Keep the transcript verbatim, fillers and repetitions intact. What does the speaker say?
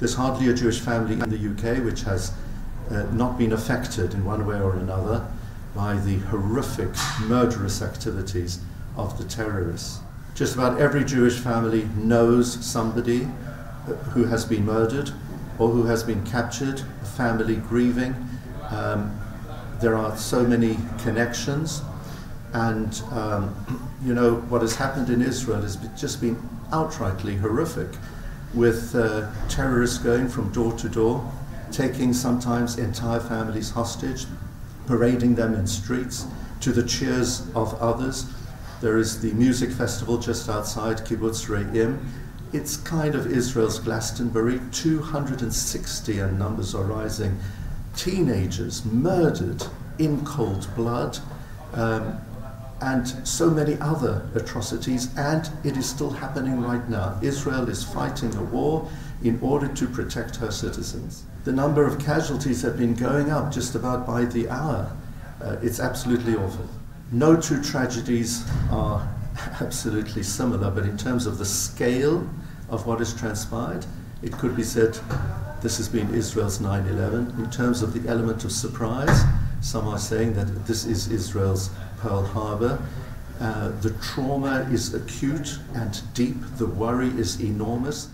There's hardly a Jewish family in the U K which has uh, not been affected in one way or another by the horrific, murderous activities of the terrorists. Just about every Jewish family knows somebody who has been murdered or who has been captured, a family grieving. Um, there are so many connections, and um, you know, what has happened in Israel has just been outrightly horrific, with uh, terrorists going from door to door, taking sometimes entire families hostage, parading them in streets to the cheers of others. There is the music festival just outside Kibbutz Re'im. It's kind of Israel's Glastonbury. two hundred sixty, and numbers are rising, teenagers murdered in cold blood, um, and so many other atrocities, and it is still happening right now. Israel is fighting a war in order to protect her citizens. The number of casualties have been going up just about by the hour. Uh, it's absolutely awful. No two tragedies are absolutely similar, but in terms of the scale of what has transpired, it could be said this has been Israel's nine eleven. In terms of the element of surprise, some are saying that this is Israel's Pearl Harbor. Uh, the trauma is acute and deep. The worry is enormous.